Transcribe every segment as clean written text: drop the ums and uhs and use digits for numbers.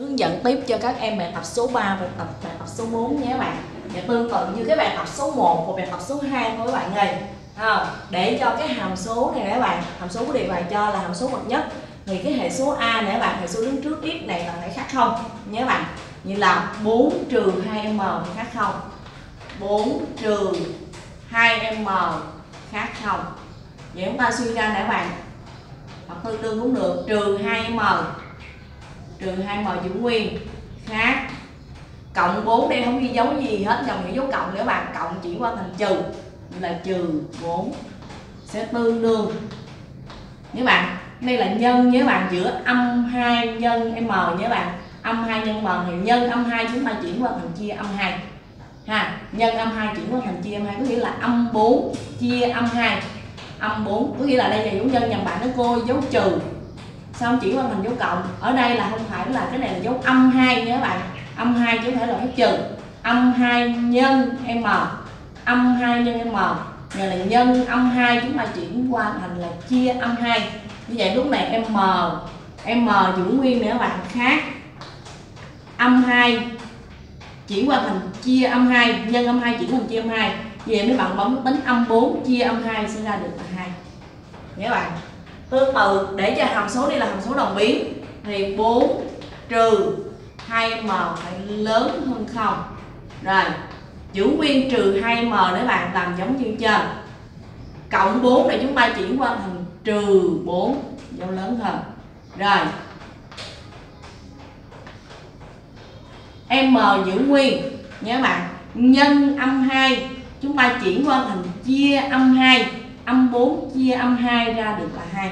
Hướng dẫn tiếp cho các em bài tập số 3 và bài tập số 4 nhé các bạn. Để tương tự như cái bài tập số 1 và bài tập số 2 của các bạn này. Để cho cái hàm số này các bạn, hàm số của đề bài cho là hàm số bậc nhất thì cái hệ số a này các bạn, hệ số đứng trước x này là phải khác không nhé các bạn. Như là 4 trừ 2m khác không, 4 trừ 2m khác không. Vậy chúng ta suy ra nè các bạn, hoặc tương đương cũng được, trừ 2m giữ nguyên khác cộng 4, đây không ghi dấu gì hết, dòng những dấu cộng nữa bạn, cộng chỉ qua thành trừ là trừ 4 sẽ tương đương. Nếu bạn đây là nhân với bạn, giữa -2 nhân m nhé bạn, -2 nhân m thì nhân -2 chúng ta chuyển qua thành chia -2 ha, nhân -2 chuyển qua thành chia -2 có nghĩa là -4 chia -2, -4 có nghĩa là đây là dấu nhân nhầm bạn, nó cô dấu trừ xong chuyển qua thành dấu cộng. Ở đây là không phải là cái này là dấu -2 nhé bạn, -2 chứ không phải là cái trừ, -2 nhân m, -2 nhân m giờ là nhân -2 chúng ta chuyển qua thành là chia -2. Như vậy lúc này m giữ nguyên nữa bạn, khác -2 chuyển qua thành chia -2, nhân -2 chuyển thành chia -2. Như vậy mấy bạn bấm tính -4 chia -2 sẽ ra được là 2 nhé bạn. Tương tự để cho hàm số, đây là hàm số đồng biến thì 4 trừ 2m phải lớn hơn 0. Rồi, giữ nguyên trừ 2m để bạn làm giống như trên. Cộng 4 này chúng ta chuyển qua thành trừ 4, dấu lớn hơn. Rồi, m giữ nguyên nhớ bạn, nhân -2 chúng ta chuyển qua thành chia -2, -4 chia -2 ra được là 2.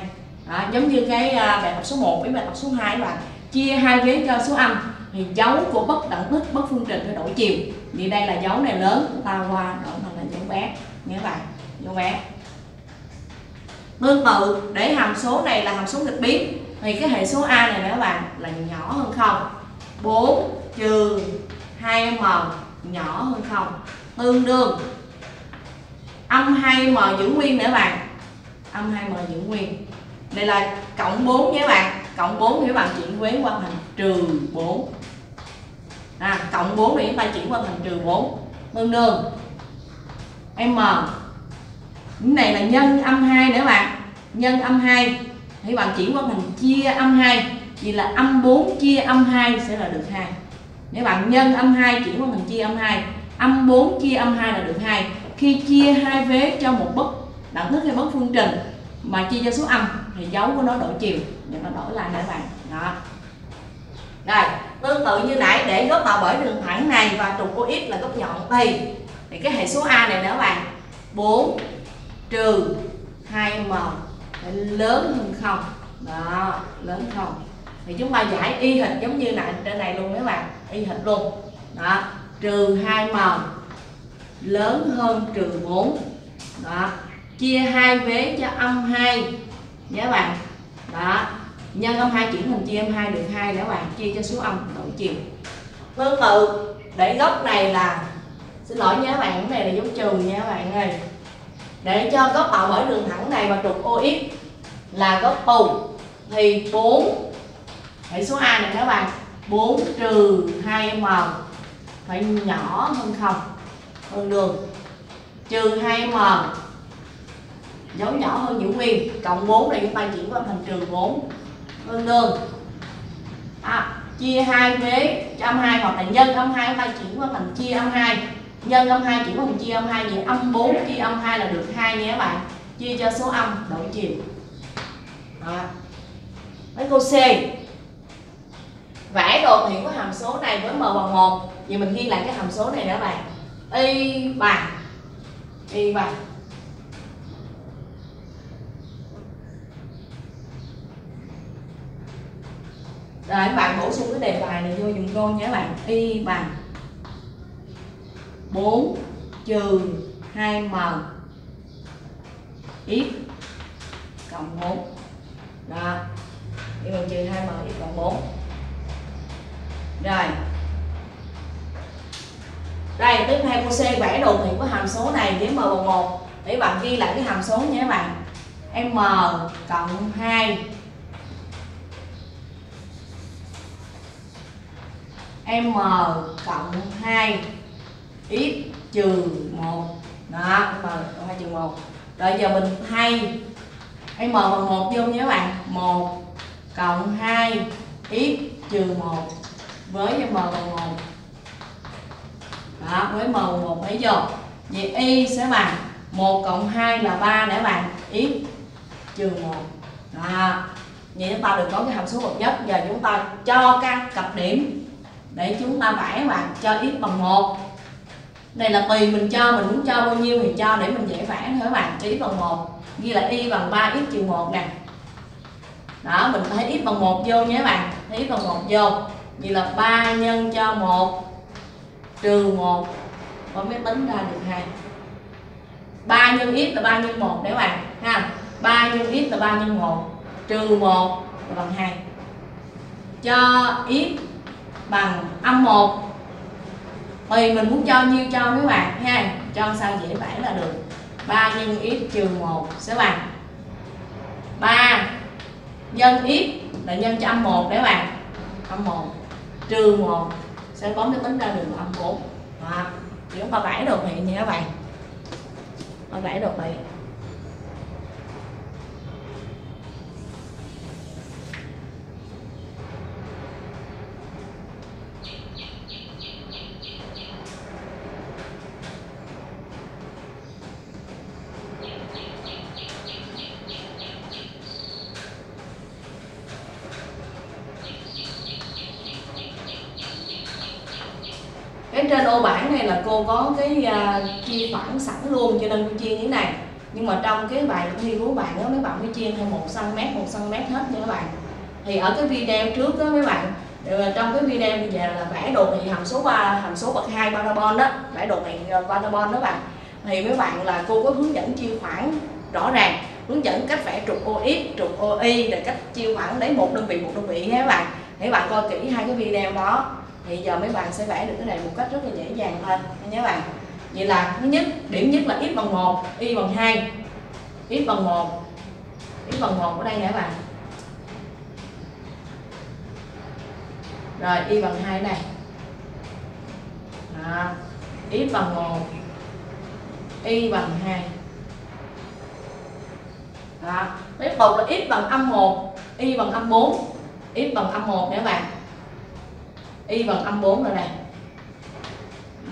Đó, giống như cái bài tập số 1 với bài tập số 2 các bạn, chia 2 vế cho số âm thì dấu của bất đẳng tích, bất phương trình phải đổi chiều. Vì đây là dấu này lớn, chúng ta qua đổi thành là dấu bé nhé các bạn, dấu bé. Tương tự để hàm số này là hàm số nghịch biến thì cái hệ số a này nè các bạn là nhỏ hơn 0. 4 trừ 2m nhỏ hơn 0 tương đương -2m giữ nguyên nữa bạn, -2m giữ nguyên. Đây là cộng 4 nhé bạn, cộng 4 thì các bạn chuyển quế qua thành trừ 4. Cộng 4 thì chúng ta chuyển qua thành trừ 4 tương đương m. Cái này là nhân -2 nữa bạn, nhân -2 thì bạn chuyển qua thành chia -2, vì là -4 chia -2 sẽ là được 2. Nếu bạn nhân -2 chuyển qua thành chia -2, -4 chia -2 là được 2. Khi chia hai vế cho một bất đẳng thức hay bất phương trình mà chia cho số âm thì dấu của nó đổi chiều, để nó đổi lại nè bạn. Đó. Rồi, tương tự như nãy để góp vào bởi đường thẳng này và trục của x là góc nhọn thì cái hệ số a này nè các bạn, 4 trừ 2m phải lớn hơn 0. Đó, lớn hơn 0. Thì chúng ta giải y hệt giống như nãy trên này luôn các bạn, y hệt luôn. Đó, trừ 2m lớn hơn trừ 4. Đó, chia hai vế cho -2 nhé bạn. Đó, nhân -2 chuyển thành chia -2 được 2 để bạn chia cho số âm đổi chiều. Tương tự để góc này là, xin lỗi nhé bạn, cái này là dấu trừ nha bạn ơi. Để cho góc tạo bởi đường thẳng này và trục OX là góc tù thì 4, hệ số a này các bạn, 4 trừ 2m phải nhỏ hơn 0 tương đương trừ 2m dấu nhỏ hơn giữ nguyên, cộng 4 này chúng ta chuyển qua thành trừ 4 tương đương chia 2 vế cho -2 hoặc là nhân -2 chúng ta chuyển qua thành chia -2, nhân -2 chuyển qua thành chia -2 vậy -4 chia -2 là được 2 nhé các bạn, chia cho số âm đổi chiều. Với câu C, vẽ đồ thị của hàm số này với m bằng 1. Vậy mình ghi lại cái hàm số này nè các bạn, y bằng rồi các bạn bổ sung cái đề bài này vô dùm cô nhé các bạn, y bằng 4 trừ 2m x cộng 4. Đó, y bằng trừ 2m x cộng 4. Rồi, đây tiếp theo cô C vẽ đồ thị của hàm số này với m bằng 1. Để bạn ghi lại cái hàm số nhé các bạn, m cộng 2 m cộng 2 x trừ 1. Đó, m cộng 2 trừ 1. Rồi giờ mình thay m bằng 1 vô nha các bạn. 1 cộng 2 x trừ 1 với m bằng 1. Đó, với m bằng 1 phải vô. Vậy y sẽ bằng 1 cộng 2 là 3 để bạn x trừ 1. Đó. Vậy chúng ta được có cái hàm số bậc nhất. Giờ chúng ta cho các cặp điểm để chúng ta vẽ bạn cho x bằng 1. Đây là tùy mình cho, mình muốn cho bao nhiêu thì cho để mình dễ vẽ thôi các bạn. Cho x bằng 1, ghi là y bằng 3x trừ 1 nè. Đó, mình thấy x bằng 1 vô nhé các bạn. Thấy x bằng 1 vô, vậy là 3 nhân cho 1 trừ 1 và mới tính ra được 2. 3 nhân x là 3 nhân 1 để bạn ha. 3 nhân x là 3 nhân 1 trừ 1 là bằng 2. Cho x bằng -1. Tùy mình muốn cho nhiêu cho mấy bạn ha, cho sao dễ vẽ là được. 3 nhân x trừ 1 sẽ bằng 3 nhân x là nhân cho -1 để bạn. -1 trừ 1 sẽ bấm để tính ra được -4. Đó. Thì chúng ta vẽ được vậy nha các bạn. Nó vẽ được vậy. Trên ô bảng này là cô có cái chia khoảng sẵn luôn cho nên cô chia như thế này, nhưng mà trong cái bài thi của bạn đó, mấy bạn phải chia theo 1 cm hết nha các bạn. Thì ở cái video trước đó mấy bạn, trong cái video bây giờ là vẽ đồ thị hàm số bậc 2 parabol đó, vẽ đồ thị parabol đó bạn, thì mấy bạn là cô có hướng dẫn chia khoảng rõ ràng, hướng dẫn cách vẽ trục OX, trục OY để cách chia khoảng lấy một đơn vị nha các bạn. Để bạn coi kỹ hai cái video đó. Thì giờ mấy bạn sẽ vẽ được cái này một cách rất là dễ dàng thôi nhé bạn. Vậy là thứ nhất, điểm nhất là x bằng 1, y bằng 2. X bằng 1. X bằng 1 ở đây nè các bạn. Rồi y bằng 2 ở đây. Đó. X bằng 1. Y bằng 2. Đó, tiếp tục là x bằng -1, y bằng -4. X bằng -1 nè các bạn. Y bằng -4 rồi nè.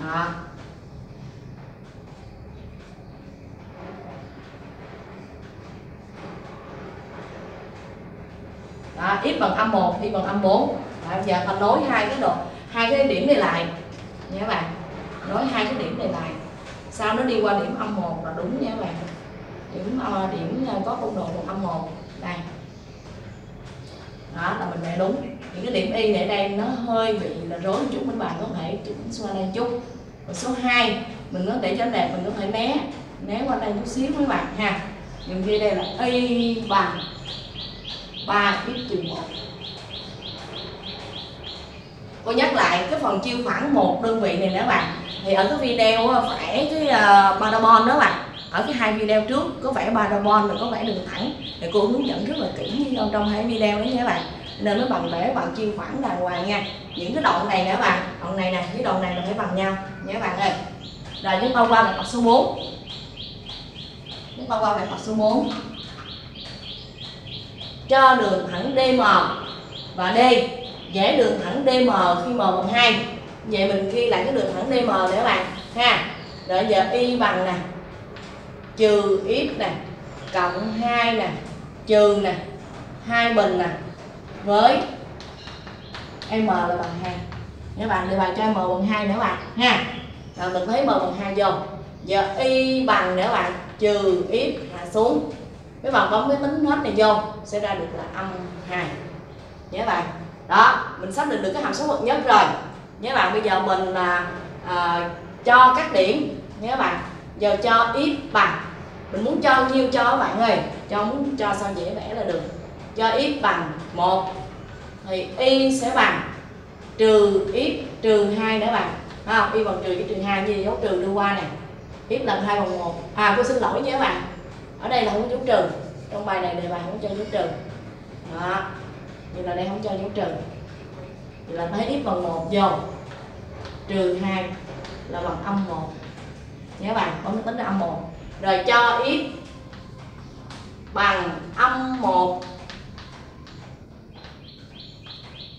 Đó. Đó, x bằng -1, y bằng -4. Đó, giờ ta nối hai cái điểm này lại nha các bạn. Nối hai cái điểm này lại. Sau nó đi qua điểm -1 là đúng nha các bạn. Điểm có cung độ của -1 đây. Đó là mình vẽ đúng. Những cái điểm y này đây nó hơi bị là rối một chút, các bạn có thể chỉnh qua đây chút. Và số 2 mình có để cho đẹp, mình có thể né qua đây chút xíu các bạn ha. Dùng ghi đây là y bằng 3x trừ 1. Cô nhắc lại cái phần chia khoảng một đơn vị này nè các bạn. Thì ở cái video vẽ cái parabol đó các bạn, ở cái hai video trước có vẽ parabol rồi có vẽ đường thẳng thì cô hướng dẫn rất là kỹ trong hai video đó nha các bạn. Nên nó bằng để bạn chia khoảng đàng hoàng nha. Những cái đoạn này nè các bạn, đoạn này nè với đoạn này là phải bằng nhau nha các bạn ơi. Rồi chúng ta qua bài tập số 4. Chúng ta qua bài tập số 4. Cho đường thẳng DM và D, vẽ đường thẳng DM khi m bằng 2. Vậy mình ghi lại cái đường thẳng DM để các bạn ha. Rồi giờ y bằng nè trừ x nè cộng 2 nè trừ nè 2 bình nè với m là bằng 2. Các bạn đưa bài cho m bằng 2 nữa bạn ha. Rồi mình thấy m bằng 2 vô. Giờ y bằng nữa bạn trừ x hạ xuống. Mấy bạn bấm cái tính hết này vô sẽ ra được là -2. Nhớ bạn. Đó, mình xác định được cái hàm số bậc nhất rồi. Nhớ bạn, bây giờ mình là cho các điểm nhớ bạn. Giờ cho x bằng, mình muốn cho nhiêu cho các bạn ơi, muốn cho sao dễ vẽ là được. Cho x bằng 1 thì y sẽ bằng trừ x trừ 2 nữa bạn. À, y bằng trừ x trừ 2 như dấu trừ đưa qua nè. X lần 2 bằng 1. À, cô xin lỗi nhé các bạn. Ở đây là không dấu trừ. Trong bài này đề bài không cho dấu trừ. Đó. Như là đây không cho dấu trừ. thì là thấy x bằng 1 vô trừ 2 là bằng âm 1. Nhớ bạn có tính là âm 1. Rồi cho x bằng âm 1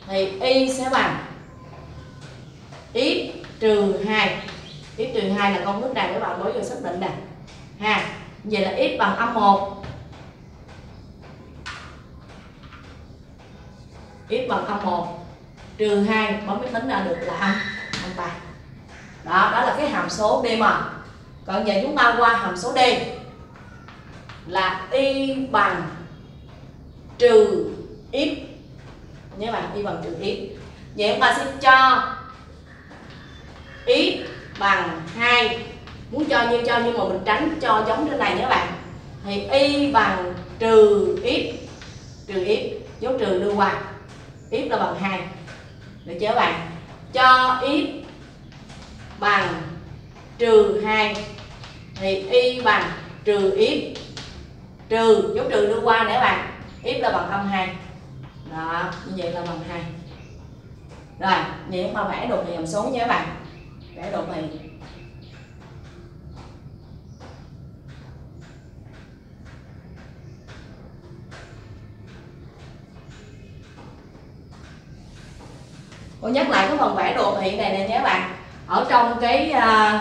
thì y sẽ bằng x trừ 2. X trừ 2 là công thức này các bạn mới vừa xác định nè. Ha, vậy là x bằng âm 1. X bằng âm 1 trừ 2 bấm máy tính ra được là âm 3. Đó, đó là cái hàm số DM. Còn giờ chúng ta qua hàm số D là y bằng trừ x. Nhớ bạn, y bằng trừ x. Vậy chúng ta sẽ cho x bằng 2. Muốn cho nhưng mà mình tránh cho giống trên này nhé bạn. Thì y bằng trừ x. Trừ x, dấu trừ đưa qua, x là bằng 2. Được chưa bạn? Cho x bằng trừ 2 thì y bằng trừ x, trừ dấu trừ đưa qua nữa bạn, x là bằng âm 2. Đó, như vậy là bằng 2. Rồi, vậy chúng ta vẽ đồ thị hàm số nhé bạn. Vẽ đồ thị. Cô nhắc lại cái phần vẽ đồ thị này nè nhé bạn. Ở trong cái hai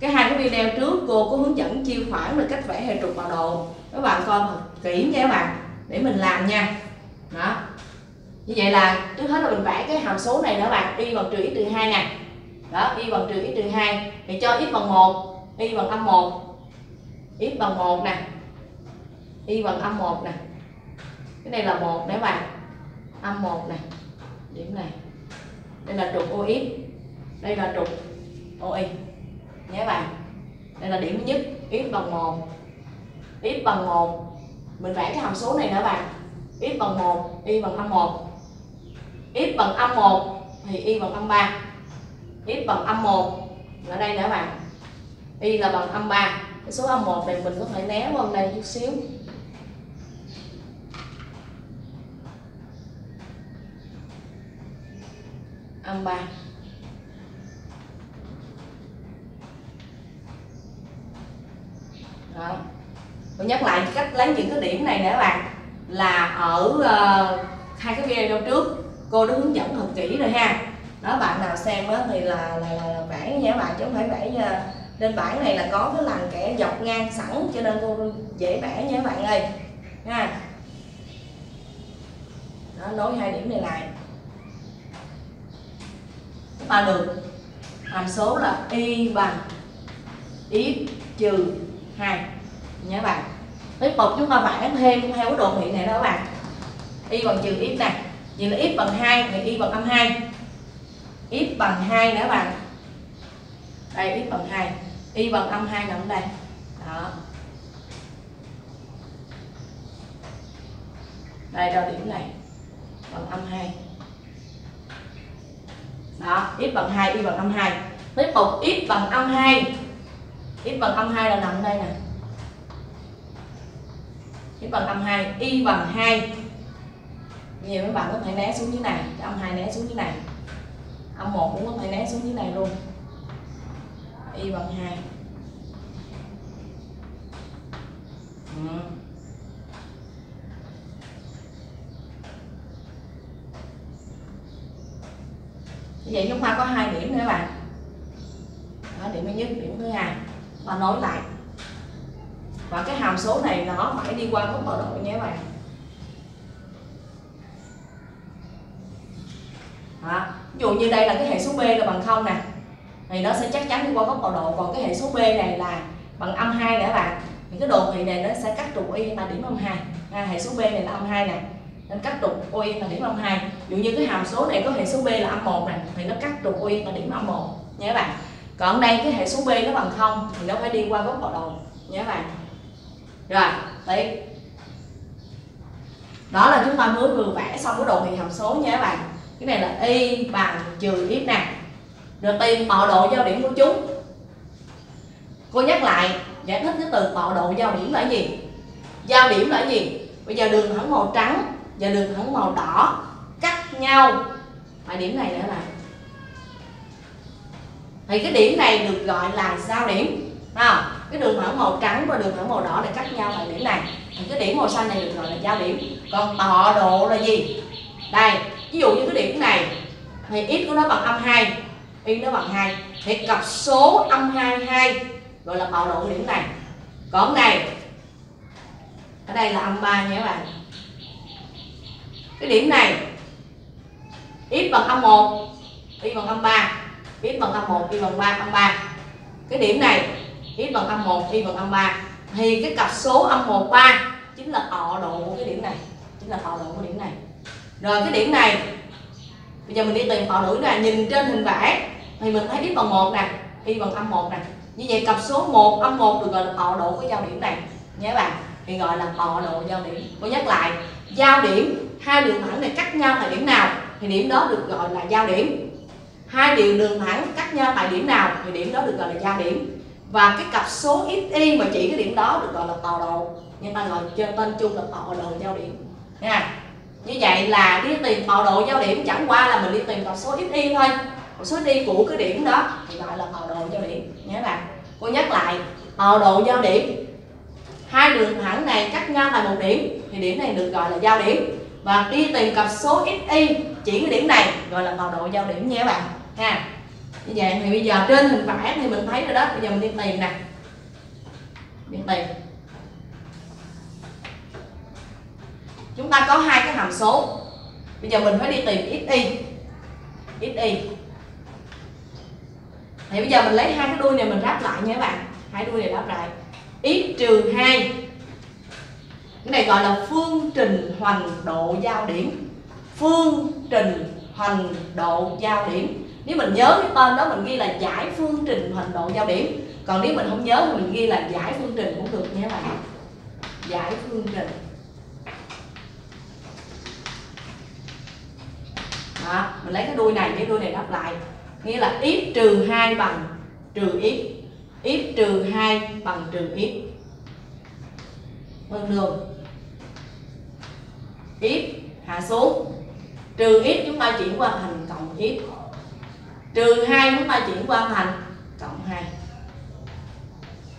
cái video trước cô có hướng dẫn chia khoảng về cách vẽ hệ trục bạo đồ. Các bạn coi thật kỹ nha các bạn, để mình làm nha. Đó. Như vậy là trước hết là mình vẽ cái hàm số này nữa bạn, y bằng trừ x trừ 2 nè. Đó, y bằng trừ x trừ 2 thì cho x bằng 1, y bằng âm 1. X bằng 1 nè. Y bằng âm 1 nè. Cái này là 1 nè các bạn. Âm 1 nè. Điểm này. Đây là trục OX. Đây là trục OY. Nhớ bạn. Đây là điểm thứ nhất, x bằng 1. X bằng 1. Mình vẽ cái hàm số này nữa bạn. X bằng 1, y bằng âm 1. X bằng âm 1 thì y bằng âm 3. X bằng âm 1 ở đây nữa bạn. Y là bằng âm 3. Cái số âm 1 này mình có thể né qua đây chút xíu. Âm 3. Đó. Tôi nhắc lại cách lấy những cái điểm này nè các bạn, là ở hai cái video trước cô đã hướng dẫn thật kỹ rồi ha. Đó, bạn nào xem đó thì là vẽ nha các bạn, chứ không phải vẽ lên bảng này là có cái lằn kẻ dọc ngang sẵn cho nên cô dễ vẽ nha các bạn ơi ha. Đó, nối hai điểm này lại chúng ta được hàm số là y bằng y trừ 2 nhé các bạn. Tiếp tục chúng ta vẽ thêm theo cái đồ thị này đó các bạn. Y bằng trừ x này, vậy là x bằng 2 thì y bằng âm 2. X bằng 2 nữa các bạn. Đây x bằng 2, y bằng âm 2 nằm đây. Đó. Đây cho điểm này bằng âm 2. Đó, x bằng 2, y bằng âm 2. Tiếp tục x bằng âm 2. X bằng âm 2 là nằm đây nè. X bằng âm 2, y bằng 2. Nhiều mấy bạn có thể né xuống dưới này, âm 2 né xuống dưới này. Âm 1 cũng có thể né xuống dưới này luôn. Y bằng 2. Vậy chúng ta có 2 điểm nữa các bạn. Đó, điểm thứ nhất, điểm thứ hai và nối lại. Và cái hàm số này nó phải đi qua các tọa độ nhé các bạn. Đó. Ví dụ như đây là cái hệ số b là bằng 0 nè, thì nó sẽ chắc chắn đi qua góc tọa độ. Còn cái hệ số b này là bằng âm 2 nè các bạn, thì cái đồ thị này nó sẽ cắt trục y là điểm âm 2. Hệ số b này là âm 2 nè, nên cắt trục y là điểm âm 2. Ví dụ như cái hàm số này có hệ số b là âm 1 nè, thì nó cắt trục y là điểm âm 1 nhé các bạn. Còn đây cái hệ số b nó bằng 0 thì nó phải đi qua góc tọa độ nhé các bạn. Rồi, tiếp. Đó là chúng ta mới vừa vẽ xong cái đồ thị hàm số nha các bạn. Cái này là y bằng trừ x nè. Rồi tìm tọa độ giao điểm của chúng. Cô nhắc lại, giải thích cái từ tọa độ giao điểm là gì? Giao điểm là gì? Bây giờ đường thẳng màu trắng và đường thẳng màu đỏ cắt nhau Mà điểm này nữa là thì cái điểm này được gọi là sao điểm, đúng không? Cái đường thẳng màu trắng và đường thẳng màu đỏ để cắt nhau tại điểm này. Thì cái điểm màu xanh này được gọi là giao điểm. Còn tọa độ là gì? Đây, ví dụ như cái điểm này thì x của nó bằng -2, y nó bằng 2. Thì cặp số -2, 2 gọi là tọa độ điểm này. Còn này ở đây là -3 nha các bạn. Cái điểm này x bằng -1, y bằng -3, x bằng -1, y bằng -3. Cái điểm này x bằng -1, y bằng -3. Thì cái cặp số -1, 3 chính là tọa độ của cái điểm này, chính là tọa độ của điểm này. Rồi cái điểm này bây giờ mình đi tìm tọa độ nè, nhìn trên hình vẽ thì mình thấy x bằng 1 nè, y bằng -1 nè. Như vậy cặp số 1, -1 được gọi là tọa độ của giao điểm này nhé các bạn. Thì gọi là tọa độ giao điểm. Tôi nhắc lại, giao điểm hai đường thẳng này cắt nhau tại điểm nào thì điểm đó được gọi là giao điểm. Hai điều đường thẳng cắt nhau tại điểm nào thì điểm đó được gọi là giao điểm. Và cái cặp số xy mà chỉ cái điểm đó được gọi là tọa độ. Người ta gọi tên chung là tọa độ giao điểm. Nha. Như vậy là đi tìm tọa độ giao điểm chẳng qua là mình đi tìm cặp số xy thôi. Cặp số xy của cái điểm đó thì gọi là tọa độ giao điểm nhé các bạn. Cô nhắc lại, tọa độ giao điểm hai đường thẳng này cắt nhau tại một điểm thì điểm này được gọi là giao điểm. Và đi tìm cặp số xy chỉ cái điểm này gọi là tọa độ giao điểm nha các bạn ha. Như vậy thì bây giờ trên hình vẽ thì mình thấy rồi đó, bây giờ mình đi tìm nè. Chúng ta có hai cái hàm số. Bây giờ mình phải đi tìm xy. Thì bây giờ mình lấy hai cái đuôi này mình ráp lại nha các bạn. Hai đuôi này ráp lại. x - 2. Cái này gọi là phương trình hoành độ giao điểm. Phương trình hoành độ giao điểm. Nếu mình nhớ cái tên đó mình ghi là giải phương trình hoành độ giao điểm. Còn nếu mình không nhớ thì mình ghi là giải phương trình cũng được nha các bạn. Giải phương trình. Đó, mình lấy cái đuôi này với đuôi này đắp lại. Nghĩa là x - 2 bằng trừ x. x - 2 bằng trừ x. Bằng đường x hạ xuống, trừ x chúng ta chuyển qua thành cộng x, trừ 2 chúng ta chuyển qua thành cộng 2.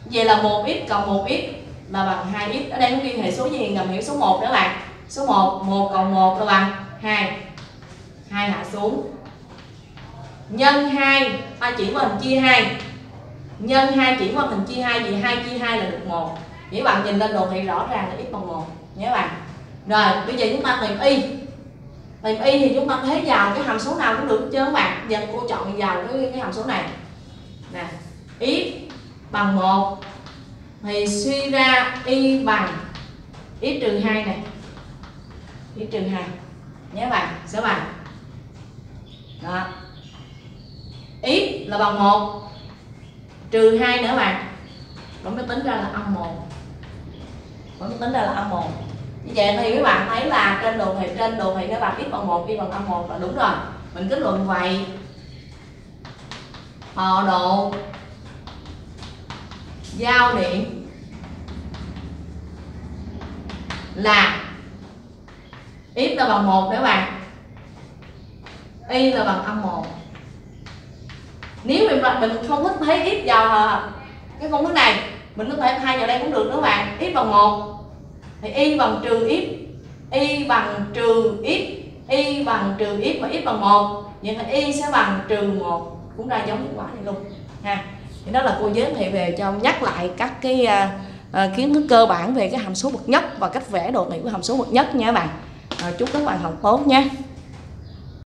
Vậy là 1x cộng 1x là bằng 2x. Ở đây cũng ghi hệ số gì ngầm hiểu số 1 đó các bạn. Số 1, 1 cộng 1 là bằng 2. 2 hạ xuống. Nhân 2 ta chuyển qua thành chia 2. Nhân 2 chuyển qua thành chia 2 vì 2 chia 2 là được 1. Các bạn nhìn lên đồ thị rõ ràng là x bằng 1 nhé các bạn. Rồi bây giờ chúng ta tìm y. Tìm y thì chúng ta thế vào cái hàm số nào cũng được chứ các bạn. Giờ cô chọn vào cái hàm số này nè, y bằng 1 thì suy ra y bằng x - 2 này, x - 2 nhé các bạn, số bằng đó. X là bằng 1 trừ 2 nữa các bạn, nó mới tính ra là -1. Vẫn tính ra là -1. Như vậy thì các bạn thấy là trên đồ thị các bạn x bằng 1, y bằng -1 là đúng rồi. Mình kết luận vậy tọa độ giao điểm là x là bằng 1 các bạn, y là bằng -1. Nếu mình không thích thấy x vào cái công thức này, mình có thể thay vào đây cũng được nữa các bạn. X bằng 1 thì y bằng trừ x, y bằng trừ x, y bằng trừ x, mà x bằng 1 vậy thì y sẽ bằng -1, cũng ra giống kết quả này luôn ha. Thì đó là cô giới thiệu về cho nhắc lại các cái kiến thức cơ bản về cái hàm số bậc nhất và cách vẽ đồ thị của hàm số bậc nhất nha các bạn. Chúc các bạn học tốt nha.